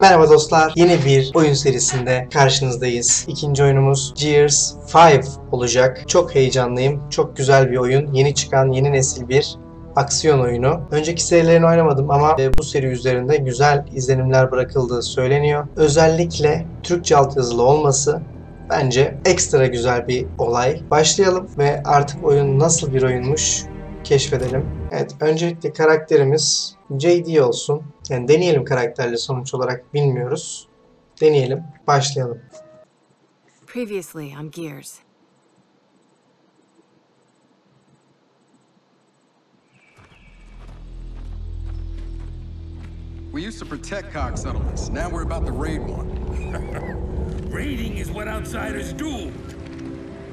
Merhaba dostlar, yeni bir oyun serisinde karşınızdayız. İkinci oyunumuz Gears 5 olacak. Çok heyecanlıyım, çok güzel bir oyun. Yeni çıkan, yeni nesil bir aksiyon oyunu. Önceki serilerini oynamadım ama bu seri üzerinde güzel izlenimler bırakıldığı söyleniyor. Özellikle Türkçe altyazılı olması bence ekstra güzel bir olay. Başlayalım ve artık oyun nasıl bir oyunmuş keşfedelim. Evet, öncelikle karakterimiz JD olsun. Yani deneyelim karakterli, sonuç olarak bilmiyoruz. Deneyelim. Başlayalım. Previously on Gears. We used to protect Cox settlements. Now we're about to raid one. Raiding is what outsiders do.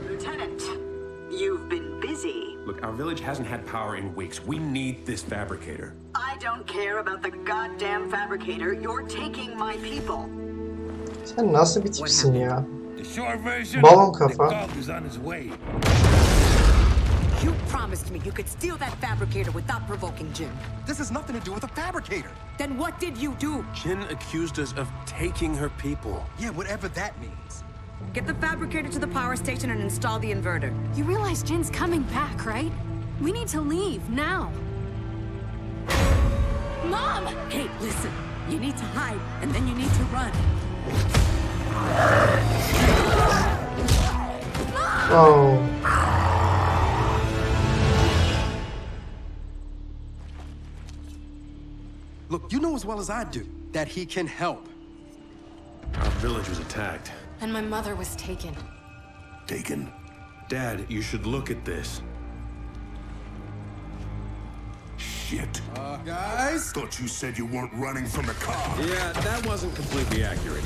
Lieutenant, you've been busy. Look, our village hasn't had power in weeks. We need this fabricator. I don't care about the goddamn fabricator. You're taking my people. Sen nasıl bir tipsin ya? Balon kafa. You promised me you could steal that fabricator without provoking Jin. This has nothing to do with the fabricator. Then what did you do? Jin accused us of taking her people. Yeah, whatever that means. Get the fabricator to the power station and install the inverter. You realize Jin's coming back, right? We need to leave now. Mom! Hey, listen. You need to hide, and then you need to run. Oh. Look, you know as well as I do that he can help. Our village was attacked. And my mother was taken. Taken? Dad, you should look at this. Shit. Guys? Thought you said you weren't running from the cop. Yeah, that wasn't completely accurate.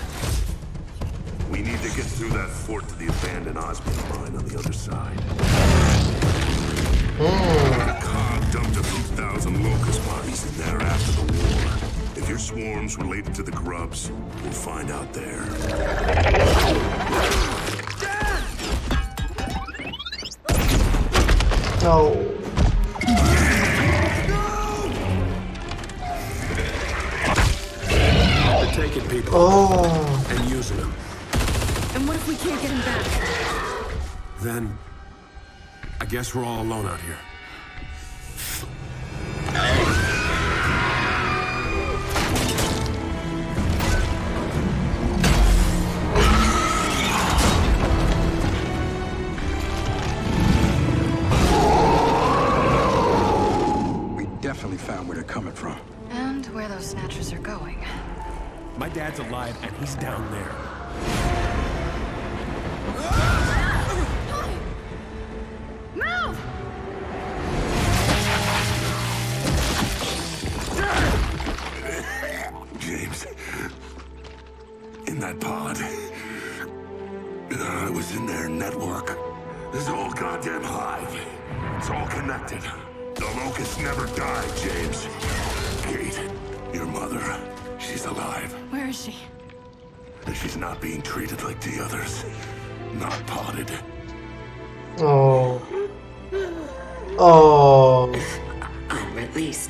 We need to get through that fort to the abandoned Osborn mine on the other side. The Cog dumped a few thousand Locust bodies in there after the war. If your swarm's related to the grubs, we'll find out there. No. No! They're taking people and using them. And what if we can't get them back? Then... I guess we're all alone out here. We definitely found where they're coming from. And where those snatchers are going. My dad's alive and he's down there. That pod. I was in their network. This whole goddamn hive. It's all connected. The locusts never die, James. Kate, your mother, she's alive. Where is she? And she's not being treated like the others. Not potted. Oh. Oh. Oh, at least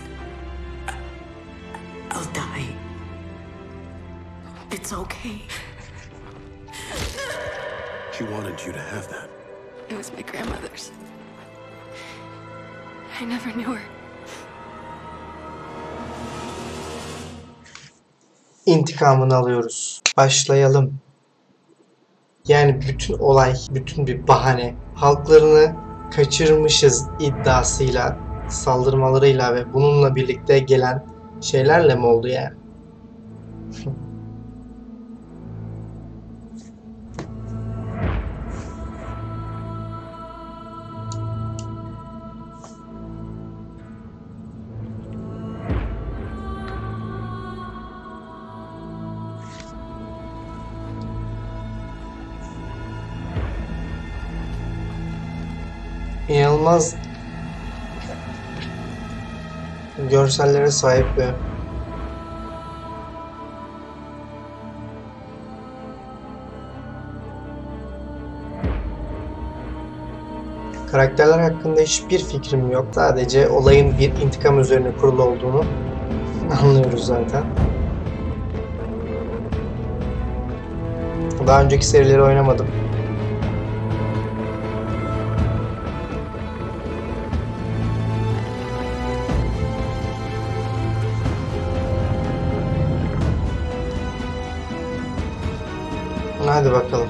I'll die. It's okay. She wanted you to have that. It was my grandmother's. I never knew her. İntikamını alıyoruz. Başlayalım. Yani bütün olay, bütün bir bahane. Halklarını kaçırmışız iddiasıyla, saldırmalarıyla ve bununla birlikte gelen şeylerle mi oldu yani? İnanılmaz görsellere sahip ve karakterler hakkında hiçbir fikrim yok. Sadece olayın bir intikam üzerine kurulu olduğunu anlıyoruz zaten. Daha önceki serileri oynamadım. Hadi bakalım.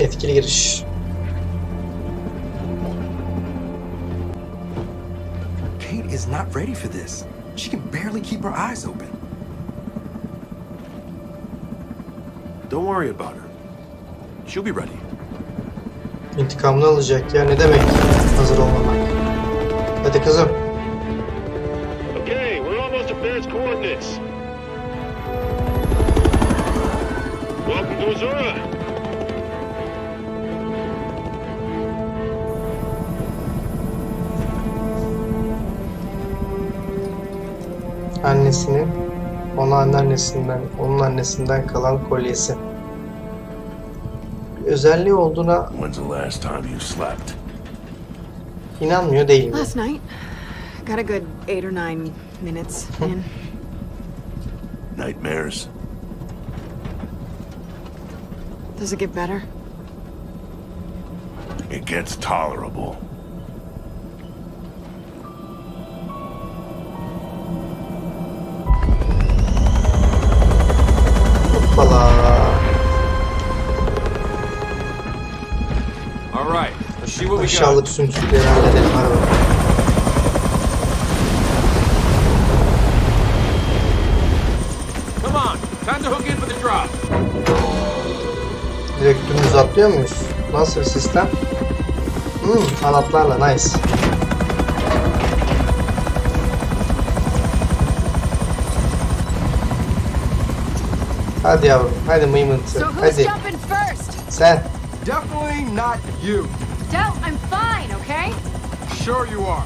Etkili giriş. Not ready for this. She can barely keep her eyes open. Don't worry about her. She'll be ready. İntikamını alacak ya, ne demek hazır olmamak. Hadi kızım. Okay, we're almost at Baird's coordinates. Welcome to Azura. Annesinin, ona anneannesinden, onun annesinden kalan kolyesi. Bir özelliği olduğuna inanmıyor değil mi? Last night, got a good 8 or 9 minutes in. Nightmares. Does it get better? It gets tolerable. Aşağılık sümsükleri halledelim araba. Direkt dümdüz atlıyor muyuz? Nasıl bir sistem? Kanatlarla nice. Hadi yavrum, hadi mıymıntı, hadi. Sen. Definitely not you. Don't, I'm fine, okay? Sure you are.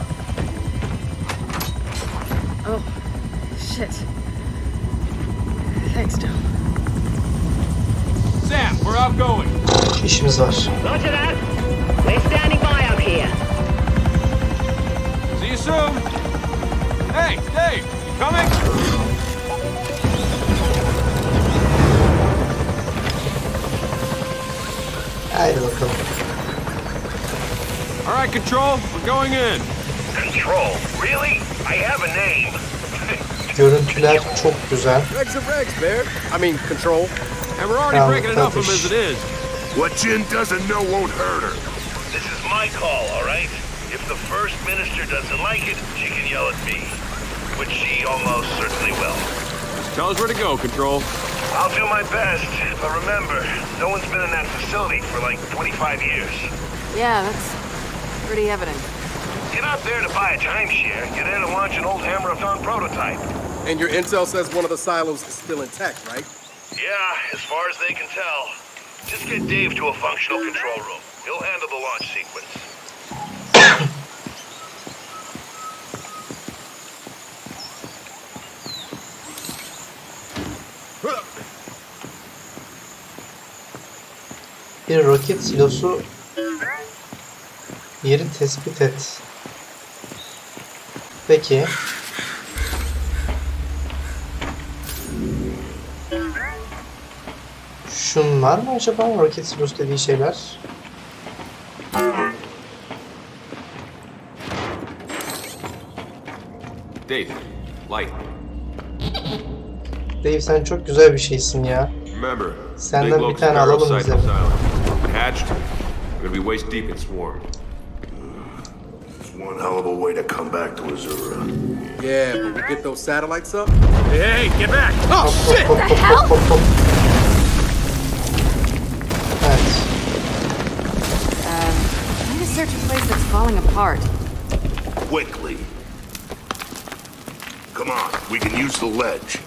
Oh, shit. Thanks, Dom. Sam, we're outgoing. İşimiz var. Roger that. We're standing by up here. See you soon. Hey, Dave, you coming? Haydi bakalım. All right, Control, we're going in. Control, really? I have a name. Görüntüler çok güzel. I mean, Control. And we're already breaking enough of them as it is. What Jin doesn't know won't hurt her. This is my call, all right? If the First Minister doesn't like it, she can yell at me. Which she almost certainly will. Just tell us where to go, Control. I'll do my best, but remember, no one's been in that facility for like 25 years. Yeah, that's... pretty evident. You're not there to buy a timeshare. You're there to launch an old Hammer of Dawn prototype. And your intel says one of the silos is still intact, right? Yeah, as far as they can tell. Just get Dave to a functional control room. He'll handle the launch sequence. Bir roket silosu. Yeri tespit et. Peki. Şunlar mı acaba? Roket silosu dediği şeyler. Dave, light. Dave, sen çok güzel bir şeysin ya. Senden bir tane alalım bize. One hell of a way to come back to Azura. Yeah, but we get those satellites up. Hey, get back! Oh, shit! What the hell? I need to search a place that's falling apart. Quickly. Come on, we can use the ledge.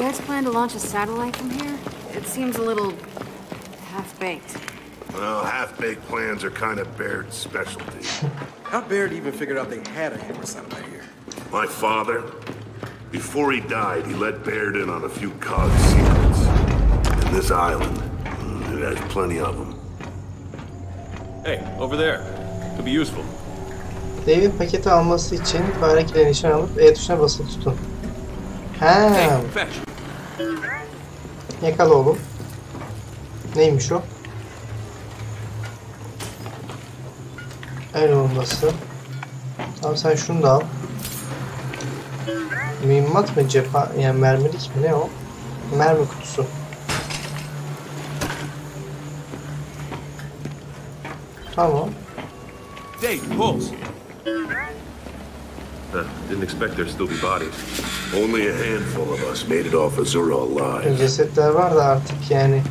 Baird's plan to launch a satellite from here? It seems a little half-baked. Well, half-baked plans are kind of Baird's specialty. How Baird even figured out they had a Hammer satellite here? My father, before he died, he let Baird in on a few Cog secrets. And this island, it has plenty of them. Hey, over there. Could be useful. David paketi alması için fare kilidi nişan alıp E tuşuna basılı tutun. Ha. Yakala oğlum. Neymiş o? El bombası. Tamam sen şunu da al. Mühimmat mı cepha yani mermilik mi ne o? Mermi kutusu. Tamam. Dave, pulse. Didn't expect there'd still be bodies. Only a handful of us made it off Azura alive. Cesetler var da artık yani.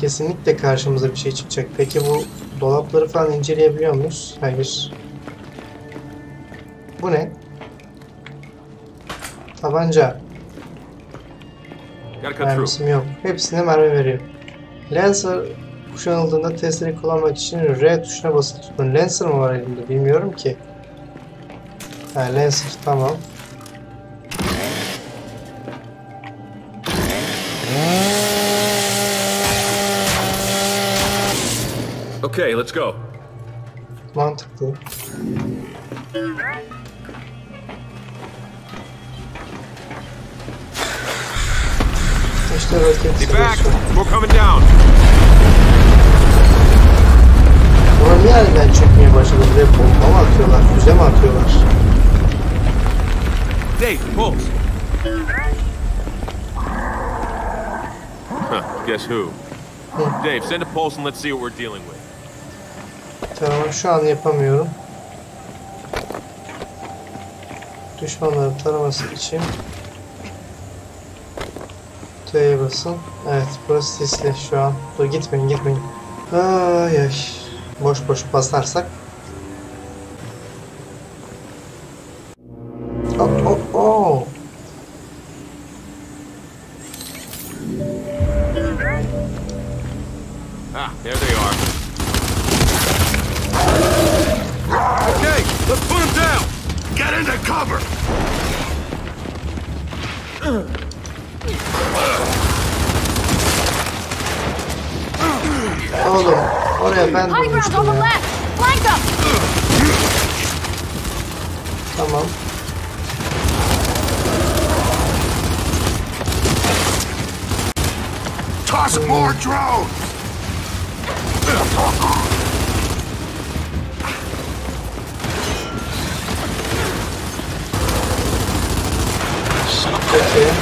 Kesinlikle karşımıza bir şey çıkacak. Peki bu dolapları falan inceleyebiliyor muyuz? Hayır. Bu ne? Tabanca. Mermisim yok. Hepsine mermi veriyor. Lancer kuşanıldığında testleri kullanmak için R tuşuna basılı tutun. Lancer mı var elimde? Bilmiyorum ki. Ha, Lancer tamam. Okay, let's go. Mantıklı. Be back! We're coming down! Bunlar bir yerden çekmeye başladı. Buraya bomba mı atıyorlar? Füze mi atıyorlar? Dave, pulse! Huh, guess who? Dave, send a pulse and let's see what we're dealing with. Tamam, şu an yapamıyorum. Düşmanları taraması için... T'ye basın. Evet, burası sisli şu an. Dur gitmeyin, gitmeyin. Ay ay. Boş boş basarsak. Hop hop hop. Ah, there they are. Okay, let's put them down. Get into cover. Oğlum, oraya ben durmuştum ya. Tamam. Toss more drones. Peki.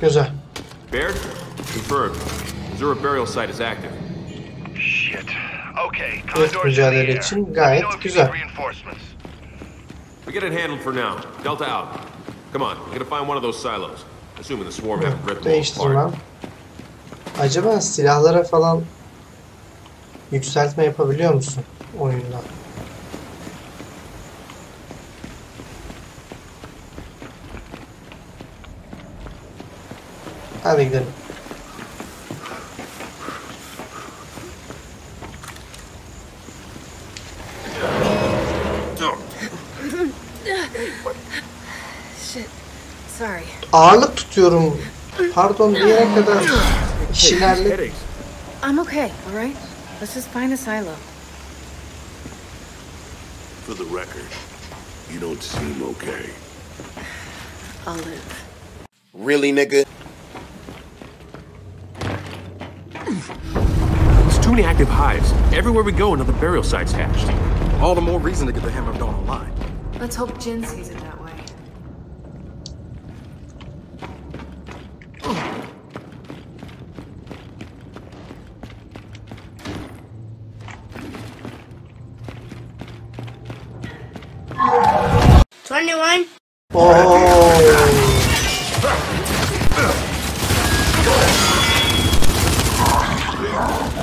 Güzel. Baird? Confirmed. Azura burial site is active. Shit. Okay. Condor's in the air. Gayet güzel. We get it handled for now. Delta out. Come on. We're gonna find one of those silos. Assuming the swarm haven't ripped them apart. Acaba silahlara falan yükseltme yapabiliyor musun oyunda? Hadi gidelim. Ağırlık tutuyorum. Pardon, bir yere kadar işlerle. I'm okay, all right? Let's just find a silo. For the record, you don't seem okay. I'll live. Really, nigga? Too many active hives. Everywhere we go, another burial site's hatched. All the more reason to get the Hammer of Dawn online. Let's hope Jin sees it that way. 21. Oh.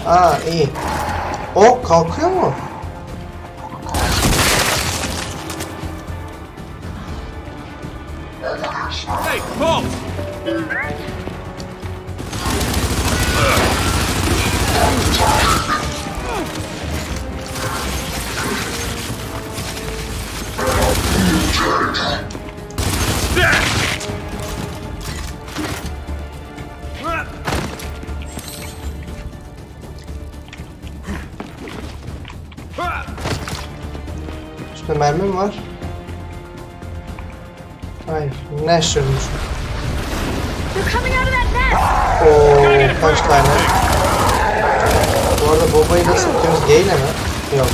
Ah, eh. Oh, calcula. Hey, Paul. İşte mermim var. Hayır, ne şırmış. Ooo, kaç tane. Bu arada bombayı nasıl atıyoruz? G ile mi? Yok.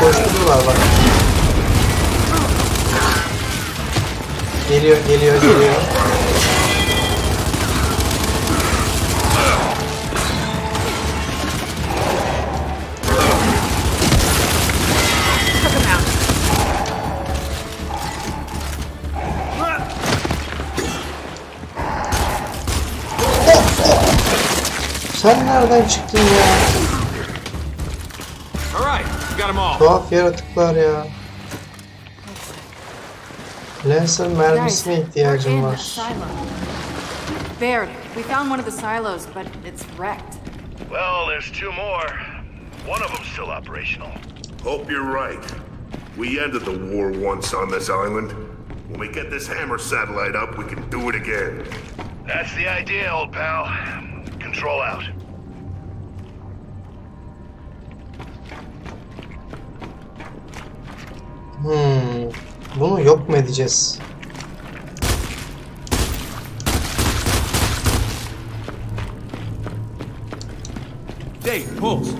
Koştururlar bak. Geliyor, geliyor, geliyor. Sen nereden çıktın ya? Tuhaf yaratıklar ya. Lancer mermisine ihtiyacım var. Baird, we found one of the silos, but it's wrecked. Well, there's two more. One of them's still operational. Hope you're right. We ended the war once on this island. When we get this Hammer satellite up, we can do it again. That's the idea, old pal. Control out. Bunu yok mu edeceğiz? Hey, pulse.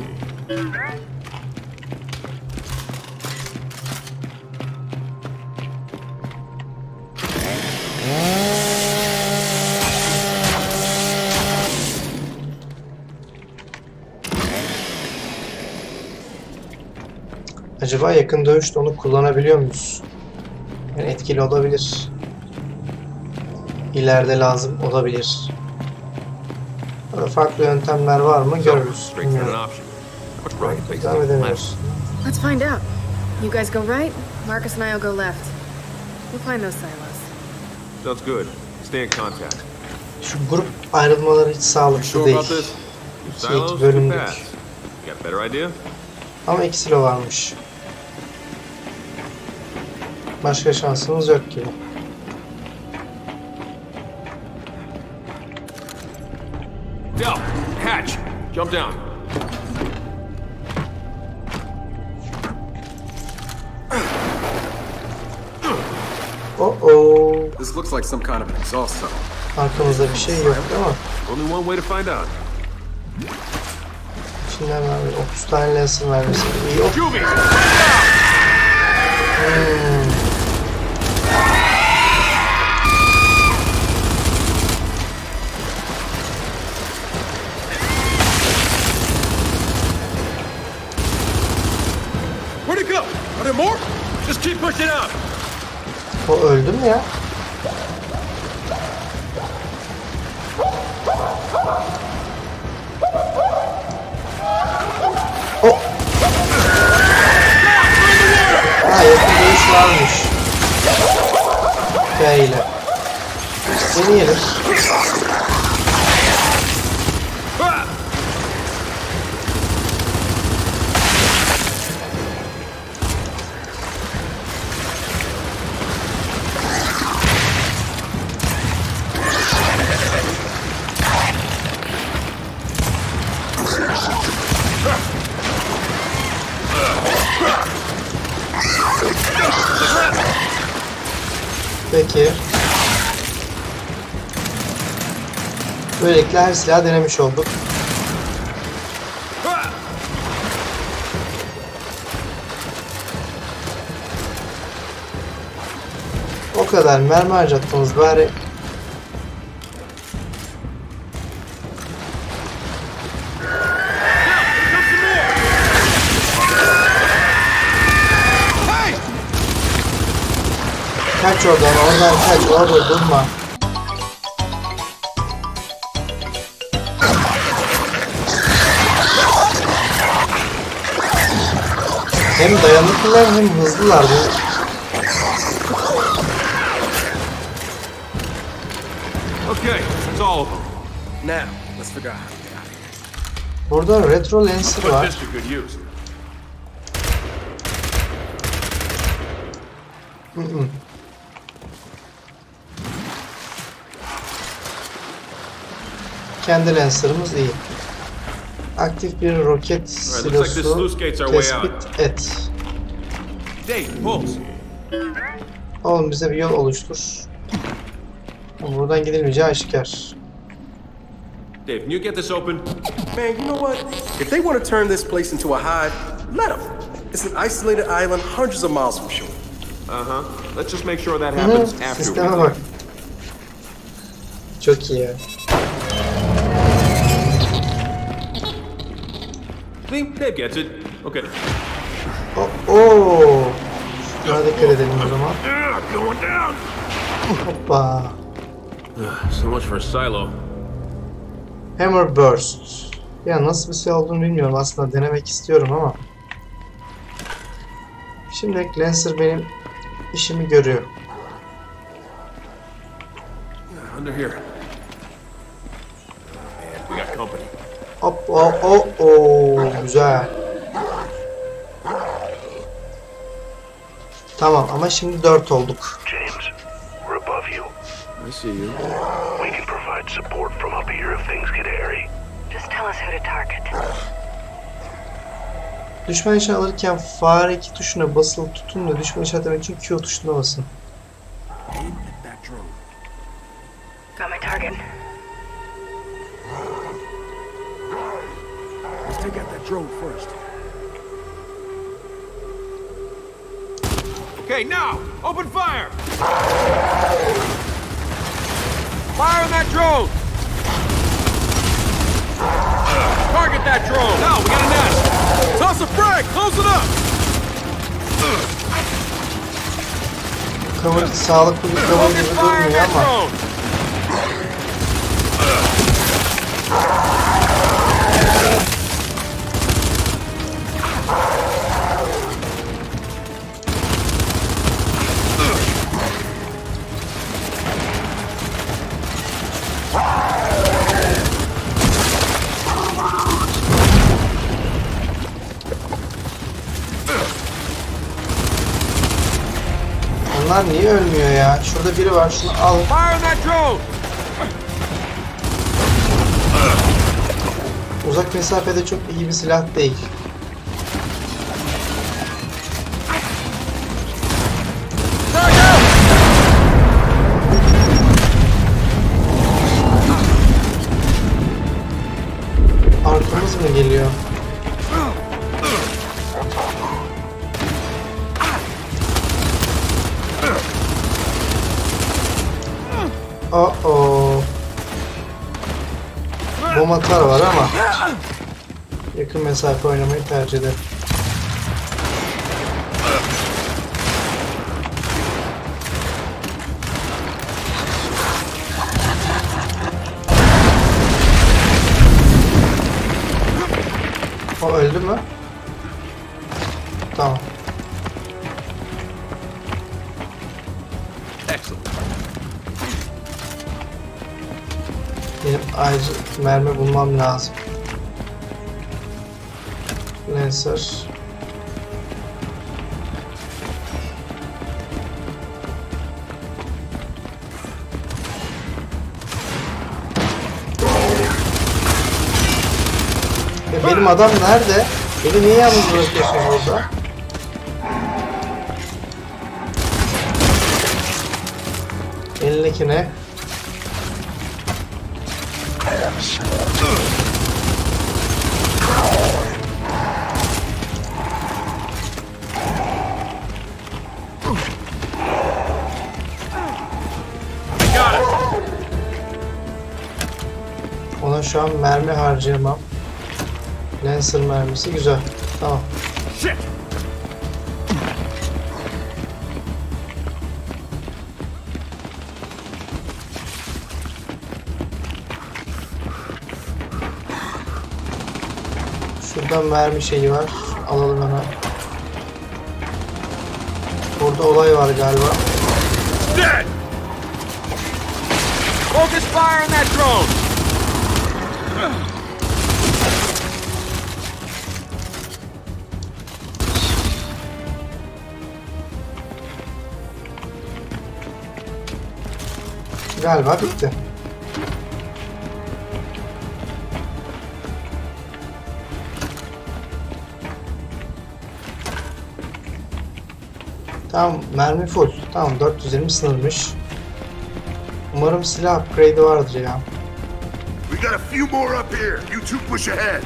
Acaba yakın dövüşte onu kullanabiliyor muyuz? Yani etkili olabilir. İleride lazım olabilir. Böyle farklı yöntemler var mı görürüz. Devam edemiyoruz. Let's find out. You guys go right, Marcus and I'll go left. We'll find those silos. Sounds good. Stay in contact. Şu grup ayrılmaları hiç sağlıklı değil. Hiç bölümdük. Ama eksilo varmış. Başka şansımız yok ki. Del, hatch, jump down. Oh. This looks like some kind of exhaust tunnel. Arkamızda bir şey yok ama. Only one way to find out. Şimdi hemen 30 tane lensin vermesi iyi. O öldü mü ya? Oh! Ha, yakın dövüş varmış. Hikayeyle. Deneyelim. Peki. Böylelikle her silahı denemiş olduk. O kadar mermi harcattınız bari. kaç oradan, oradan kaç, orada durma. Hem dayanıklılar hem hızlılar bu. Burada retro Lancer var. Kendi Lancer'ımız iyi. Aktif bir roket silosu tespit et. Oğlum bize bir yol oluştur. Buradan gidilmeyeceği aşikar. Dave, can you get this open? Man, you know what? If they want to turn this place into a hive, let them. It's an isolated island hundreds of miles from shore. Uh-huh. Let's just make sure that happens after we leave. Çok iyi. Think Dave gets it. Okay. Oh. Hadi dikkat edelim o zaman. Hoppa. So much for silo. Hammerbird. Ya nasıl bir şey olduğunu bilmiyorum aslında, denemek istiyorum ama. Şimdi Lancer benim işimi görüyor. Hop, oh, oh, oh, güzel. Tamam ama şimdi 4 olduk. I see you. We can provide support from up here if things get hairy. Just tell us who to target. Düşman işaret alırken fare iki tuşuna basılı tutun da düşman işaret etmek için Q tuşuna basın. Got my target. Let's take out that drone first. Okay, now open fire. Fire on that drone! Target that drone! Now we got a nest! Toss a frag! Close it up! Kavur sağlıklı bir kavur gibi durmuyor ama. Niye ölmüyor ya? Şurada biri var, şunu al. Uzak mesafede çok iyi bir silah değil. Arkamız mı geliyor? Bomba atar var ama yakın mesafe oynamayı tercih ederim. O öldü mü? Tamam. Benim ayrıca mermi bulmam lazım. Lancer. Benim adam nerede? Beni niye yalnız bırakıyorsun orada? Elindeki ne? Ona şu an mermi harcayamam. Lancer mermisi güzel. Tamam. Şurada mermi şeyi var. Alalım hemen. Burada olay var galiba. Focus fire on that drone. Galiba bitti. Tamam, mermi full. Tamam, 420 sınırmış. Umarım silah upgrade'i vardır ya. We got a few more up here. You two push ahead.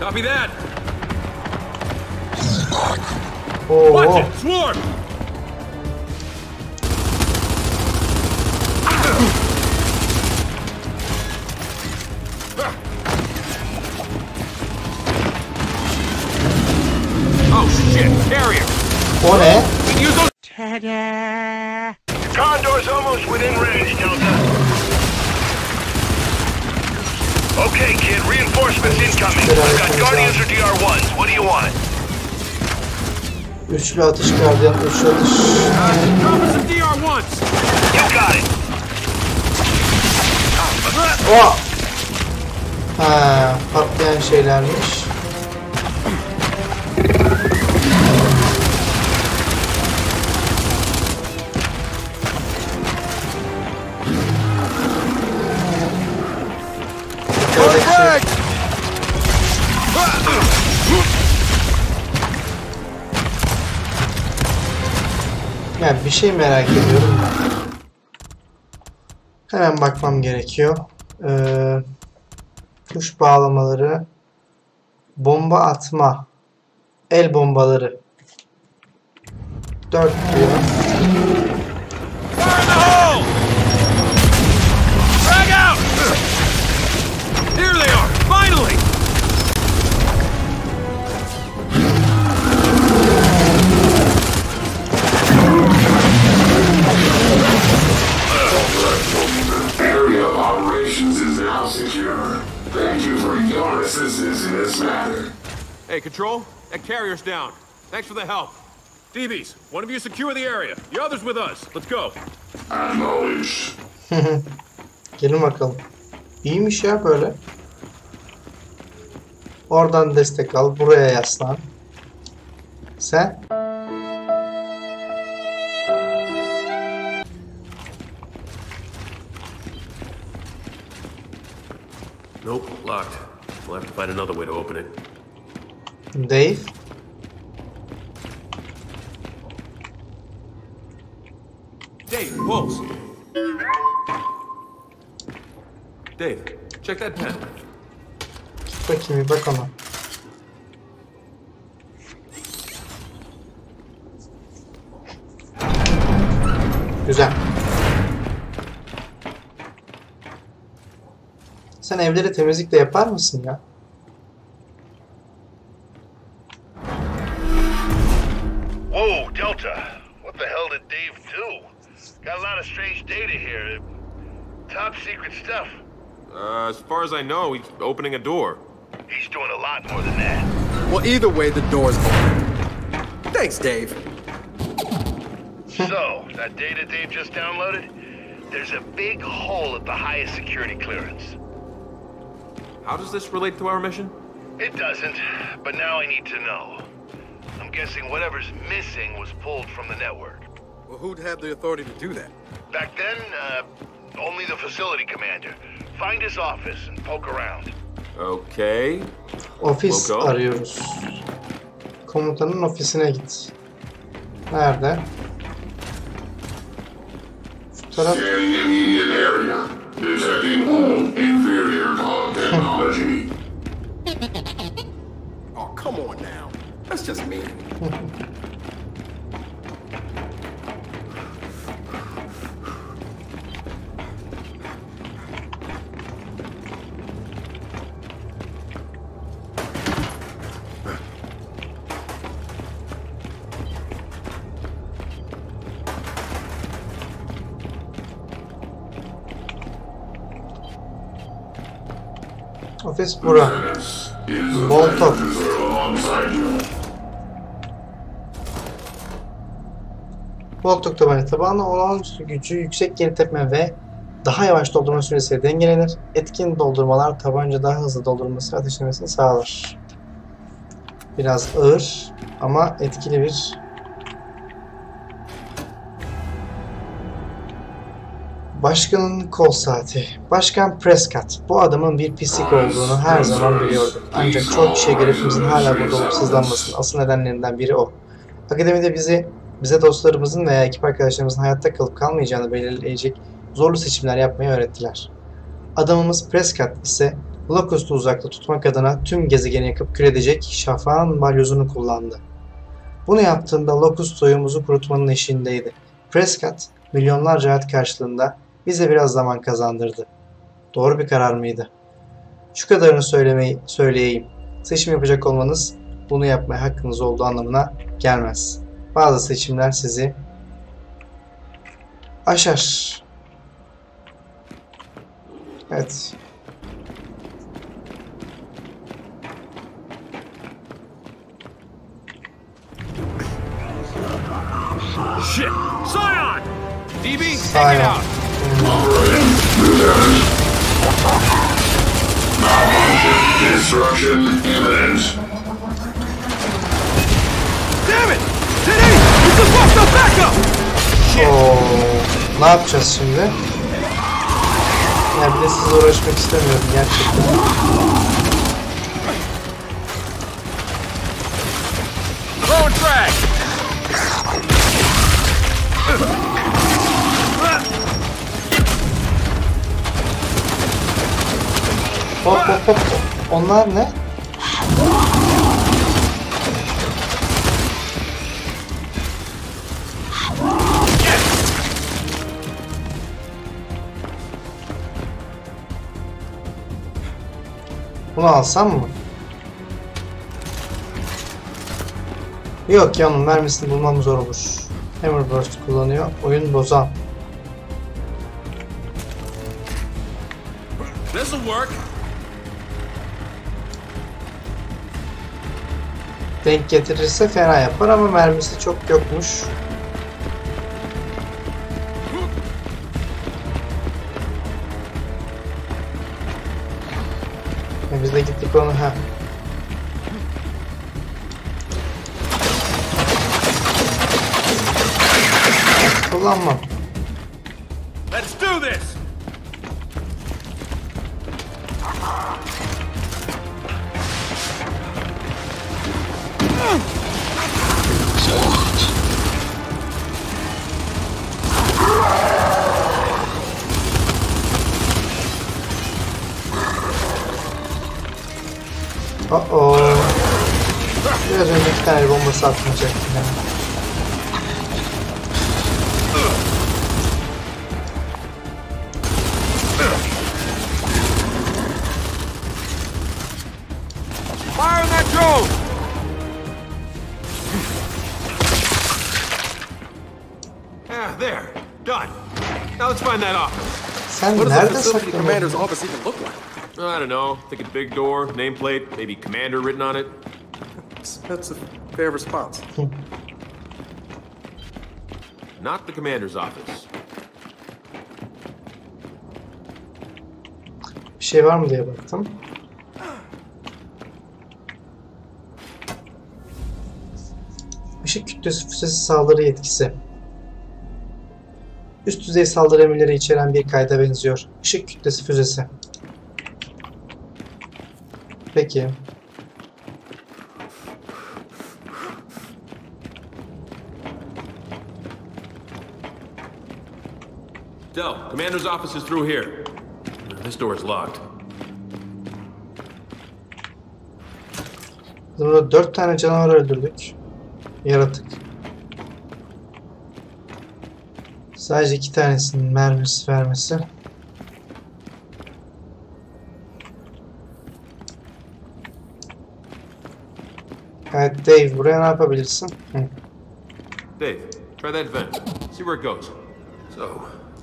Copy that. Oh, watch it, swarm. Oh shit, carrier. What? Ta-da! The Condor's almost within range, Delta. Okay, kid, reinforcements incoming. We've got Guardians or DR1s. What do you want? Üçlü atış, Guardian, üçlü atış. Cover some DR1s. You got it. Oh! Ha, patlayan şeylermiş. Yani bir şey merak ediyorum. Hemen bakmam gerekiyor. Kuş bağlamaları, bomba atma, el bombaları. 4 diyor. Hey, Control, that carrier's down. Thanks for the help. DBs, one of you secure the area. The other's with us. Let's go. Acknowledged. Gelin bakalım. İyiymiş ya böyle. Oradan destek al, buraya yaslan. Sen? Nope, locked. We'll have to find another way to open it. Dave? Dave, Wolves! Dave, check that pen. Bakayım, bir bakalım. Güzel. Sen evleri temizlikle yapar mısın ya? As far as I know, he's opening a door. He's doing a lot more than that. Well, either way, the door's open. Thanks, Dave. So, that data Dave just downloaded? There's a big hole at the highest security clearance. How does this relate to our mission? It doesn't, but now I need to know. I'm guessing whatever's missing was pulled from the network. Well, who'd have the authority to do that? Back then, only the facility commander. Find his office and poke around. Okay. Ofis arıyoruz. Komutanın ofisine git. Nerede? Şu taraf. Oh, come on now. That's just me. of his Pura. Boltok tabanı tabanına olağanüstü gücü, yüksek geri tepme ve daha yavaş doldurma süresiyle dengelenir. Etkin doldurmalar tabanca daha hızlı doldurması ve ateşlemesini sağlar. Biraz ağır ama etkili bir Başkanın kol saati. Başkan Prescott. Bu adamın bir pislik olduğunu her zaman biliyorduk. Ancak çok kişiye görevimizin hala burada olup sızlanmasının asıl nedenlerinden biri o. Akademide bize dostlarımızın veya ekip arkadaşlarımızın hayatta kalıp kalmayacağını belirleyecek zorlu seçimler yapmayı öğrettiler. Adamımız Prescott ise Locust'u uzakta tutmak adına tüm gezegeni yakıp kül edecek şafağın balyozunu kullandı. Bunu yaptığında Locust soyumuzu kurutmanın eşiğindeydi. Prescott milyonlarca hayat karşılığında bize biraz zaman kazandırdı. Doğru bir karar mıydı? Şu kadarını söyleyeyim. Seçim yapacak olmanız bunu yapmaya hakkınız olduğu anlamına gelmez. Bazı seçimler sizi aşar. Evet. Shit! Scion! DB, take it out! Destruction imminent. Damn it! Today it's supposed to back up. Shit. Ne yapacağız şimdi? Ya bir de siz uğraşmak istemiyorum gerçekten. Low track. Hop hop hop. Onlar ne? Bunu alsam mı? Yok ya, onun mermisini bulmam zor olur. Hammerbird kullanıyor. Oyun bozan. This'll work. Denk getirirse fena yapar ama mermisi çok yokmuş. Biz de gittik onu ha. Kullanmam. Let's do this. Biraz önce iki tane bombası atmayacaktım yani. Fire on that drone! Ah, there. Done. Now let's find that office. Sen nerede saklanıyorsun? Commander's office even look like? I don't know. Think it's a big door, nameplate, maybe commander written on it. That's a fair response. Not the commander's office. Bir şey var mı diye baktım. Işık kütlesi füzesi saldırı yetkisi. Üst düzey saldırı emirleri içeren bir kayda benziyor. Işık kütlesi füzesi. Peki. No, commander's office is through here. This door is locked. Burada 4 tane canavar öldürdük. Yaratık. Sadece 2 tanesinin mermisi vermesi. Evet Dave, buraya ne yapabilirsin? Dave, try that vent. See where it goes. So.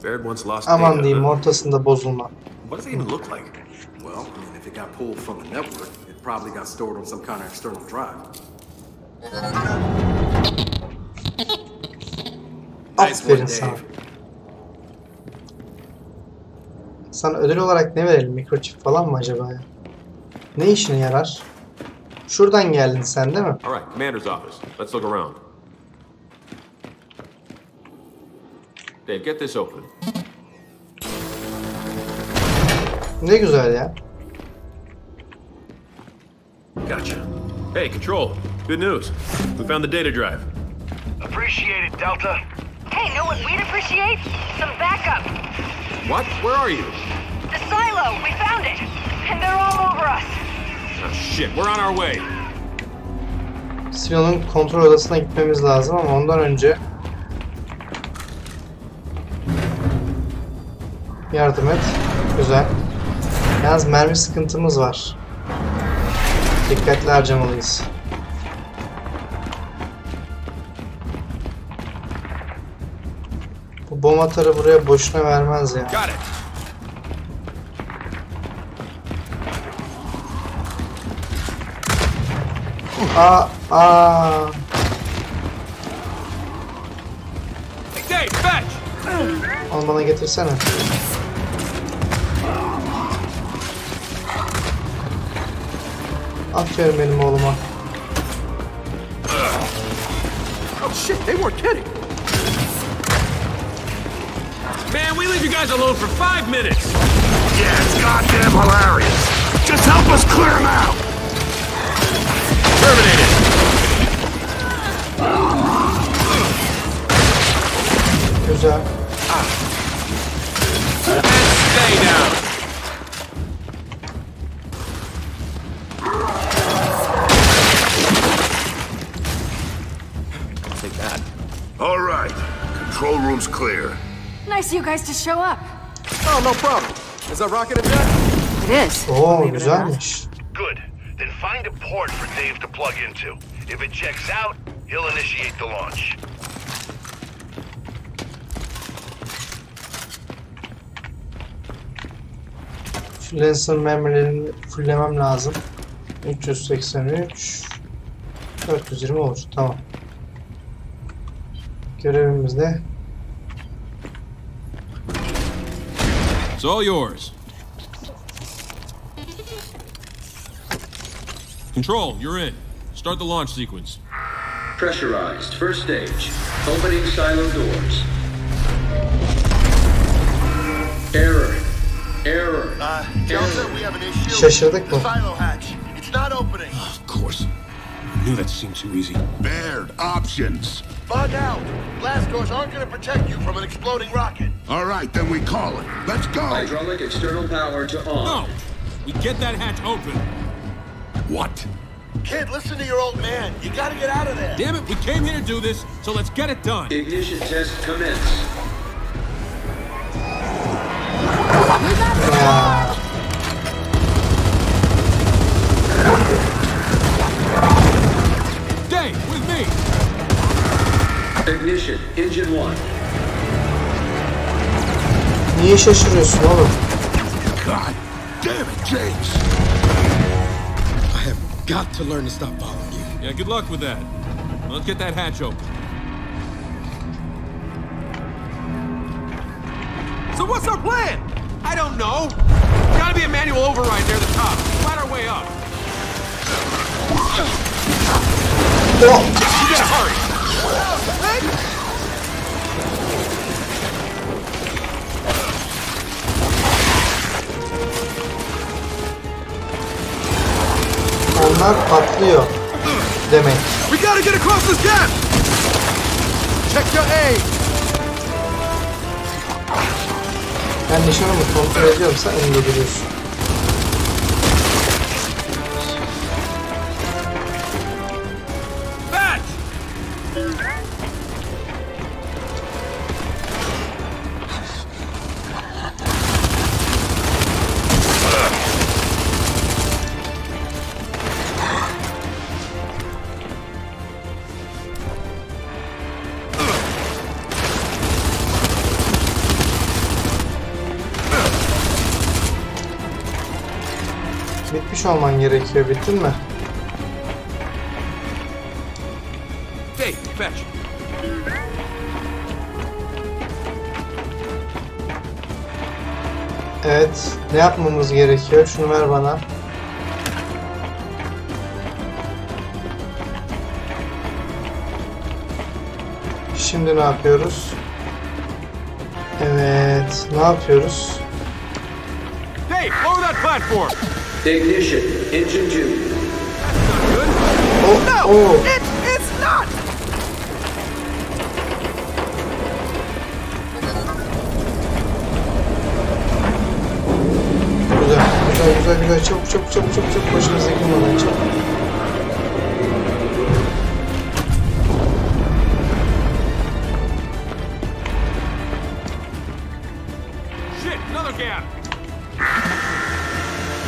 Baird once lost data. Aman diyeyim, ortasında bozulma. What does it even look like? Well, if it got pulled from the network. It probably got stored on some kind of external drive. Nice one, Dave. Sana ödül olarak ne verelim? Mikroçip falan mı acaba ya? Ne işine yarar? Şuradan geldin sen değil mi? All right, commander's office. Let's look around. Dave, get this open. Ne güzel ya. Gotcha. Hey, Control. Good news. We found the data drive. Appreciate it, Delta. Hey, know what we'd appreciate? Some backup. What? Where are you? The silo. We found it. And they're all over us. Oh shit. We're on our way. Silonun kontrol odasına gitmemiz lazım ama ondan önce yardım et. Güzel. Yalnız mermi sıkıntımız var. Dikkatli harcamalıyız. Bu bomba atarı buraya boşuna vermez ya. Yani. Aa. Onu bana getirsene. Aferin benim oğluma. Oh shit, they weren't kidding. Man, we leave you guys alone for 5 minutes. Yeah, it's goddamn hilarious. Just help us clear them out. Terminate it. Güzel. And stay down. All right, control room's clear. Nice of you guys to show up. Oh, no problem. Is that rocket and Jack? It is. Oh, exactly. Good. Then find a port for Dave to plug into. If it checks out, he'll initiate the launch. Şu Lancer memory'lerini fullemem lazım. 383, 420 olur. Tamam. Görevimiz ne? It's all yours. Control, you're in. Start the launch sequence. Pressurized. First stage. Opening silo doors. Error. Error. Delta, we have an issue. Şaşırdık mı? The silo hatch. It's not opening. Of course. I knew that seemed too easy. Baird, options. Bug out! Blast doors aren't going to protect you from an exploding rocket. All right, then we call it. Let's go! Hydraulic external power to on. No! We get that hatch open. What? Kid, listen to your old man. You got to get out of there. Damn it, we came here to do this, so let's get it done. Ignition test commence. Stay with me! Ignition, engine 1. Niye şaşırıyorsun oğlum? God damn it, James. I have got to learn to stop following you. Yeah, good luck with that. Let's get that hatch open. So what's our plan? I don't know. There's gotta be a manual override near the top. Find our way up. Whoa. You gotta hurry. Onlar patlıyor demek. We gotta get across this gap. Check your aim. Ben nişanımı kontrol ediyorum, sen önünde duruyorsun. alman gerekiyor. Bittin mi? Hey, fetch. Evet, ne yapmamız gerekiyor? Şunu ver bana. Şimdi ne yapıyoruz? Evet, ne yapıyoruz? Hey, over that platform. Ignition, engine 2. Oh, oh. It's not. Güzel, güzel, güzel, güzel. Çabuk, çabuk, çabuk, çabuk, çabuk. Başımıza girmeden çabuk.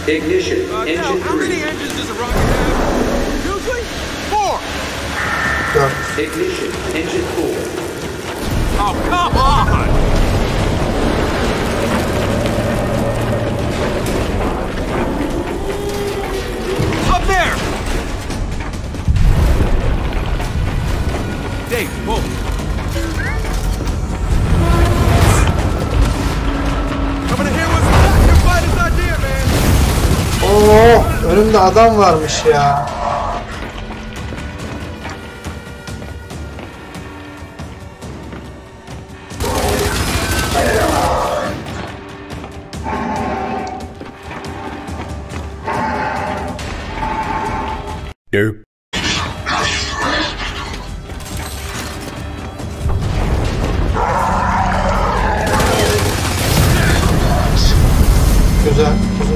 Ignition, engine 3. How many engines does a rocket have? Usually, 4! Ignition, engine 4. Oh, come on! Up there! Dave, whoa! Coming in here with the finest idea, man! Oo, önümde adam varmış ya. Güzel, güzel.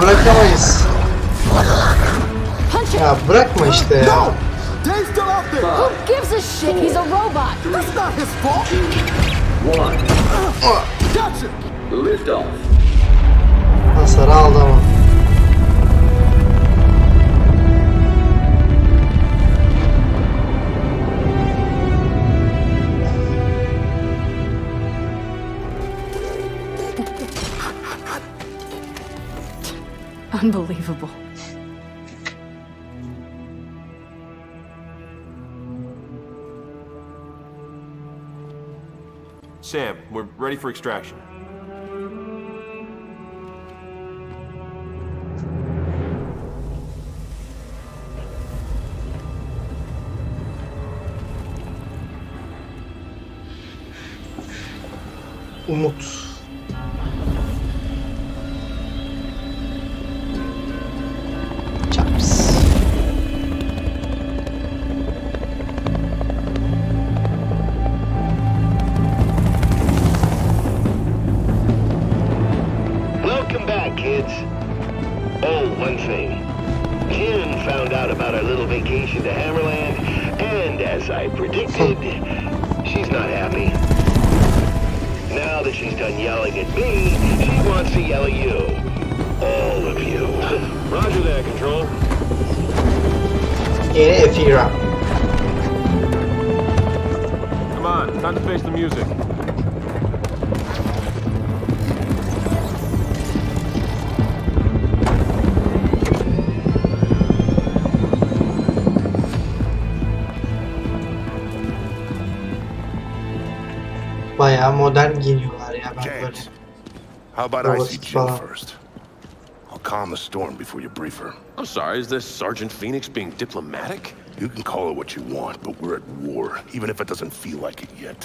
Bırakamayız. Ya bırakma işte ya. Who gives a shit? He's a robot. That's not his fault. One. Gotcha. Lift off. Hasar aldı ama. Unbelievable. Sam, we're ready for extraction. Umut. Modern geliyorlar ya, ben böyle. How about I see you first? I'll calm the storm before you brief her. I'm sorry, is this Sergeant Phoenix being diplomatic? You can call it what you want, but we're at war, even if it doesn't feel like it yet.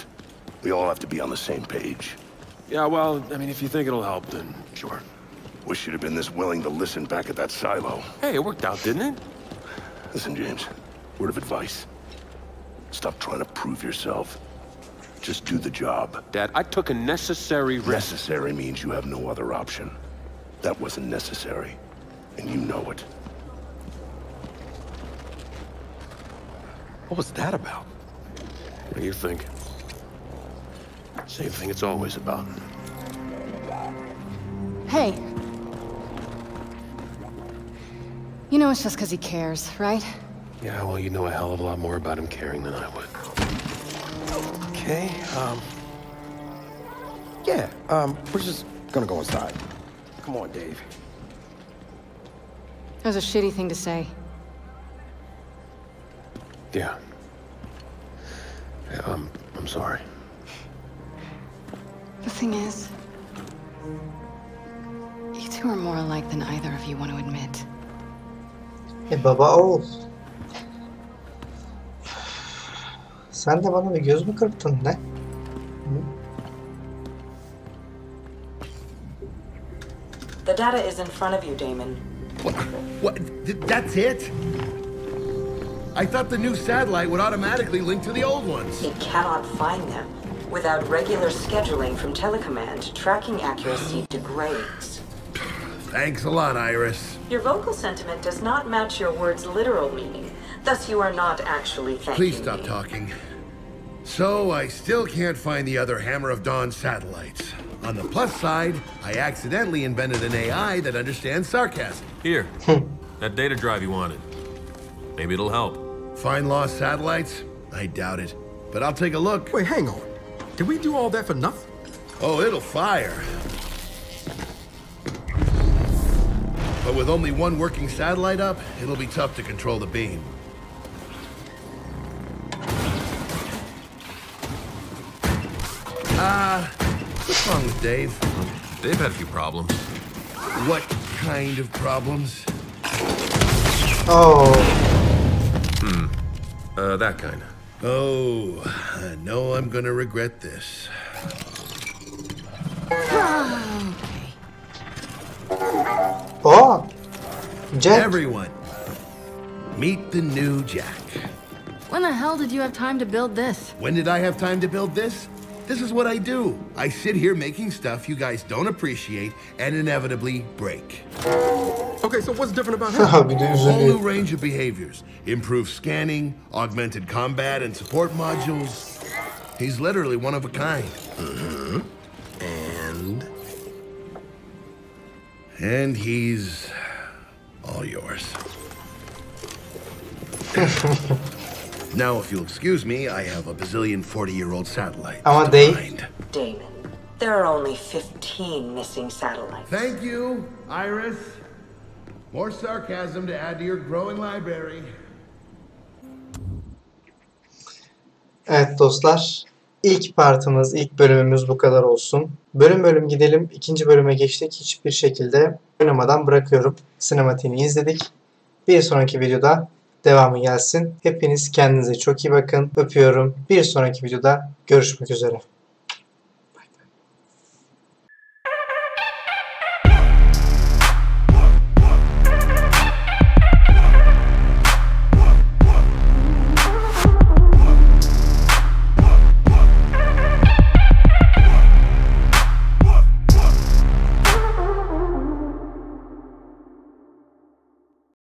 We all have to be on the same page. Yeah, well, I mean, if you think it'll help, then sure. Wish you'd have been this willing to listen back at that silo. Hey, it worked out, didn't it? Listen, James, word of advice. Stop trying to prove yourself. Just do the job. Dad, I took a necessary risk. Necessary means you have no other option. That wasn't necessary, and you know it. What was that about? What do you think? Same thing it's always about. Hey. You know it's just because he cares, right? Yeah, well, you know a hell of a lot more about him caring than I would. Okay, yeah, we're just gonna go inside. Come on, Dave. That was a shitty thing to say. Yeah. I'm sorry. The thing is, you two are more alike than either of you want to admit. Hey, baba oğul. Sen de bana bir göz mü kırptın ne? The data is in front of you, Damon. What? That's it? I thought the new satellite would automatically link to the old ones. It cannot find them. Without regular scheduling from telecommand, tracking accuracy degrades. Thanks a lot, Iris. Your vocal sentiment does not match your word's literal meaning. Thus, you are not actually thanking me. Please stop talking. So, I still can't find the other Hammer of Dawn satellites. On the plus side, I accidentally invented an AI that understands sarcasm. Here, that data drive you wanted. Maybe it'll help. Find lost satellites? I doubt it. But I'll take a look. Wait, hang on. Did we do all that for nothing? Oh, it'll fire. But with only one working satellite up, it'll be tough to control the beam. What's wrong with Dave? Dave had a few problems. What kind of problems? Oh. That kind. Oh, I know I'm gonna regret this. Oh, Jack. Everyone, meet the new Jack. When the hell did you have time to build this? When did I have time to build this? This is what I do. I sit here making stuff you guys don't appreciate and inevitably break. Okay, so what's different about him? Whole new range of behaviors. Improved scanning, augmented combat and support modules. He's literally one of a kind. Mm-hmm. And he's all yours. Now, if you'll excuse me, I have a bazillion 40-year-old satellites. I want Dave. Damon, there are only 15 missing satellites. Thank you, Iris. More sarcasm to add to your growing library. Evet dostlar, ilk partımız, ilk bölümümüz bu kadar olsun. Bölüm bölüm gidelim, ikinci bölüme geçtik. Hiçbir şekilde oynamadan bırakıyorum. Sinematiğini izledik. Bir sonraki videoda devamı gelsin. Hepiniz kendinize çok iyi bakın. Öpüyorum. Bir sonraki videoda görüşmek üzere.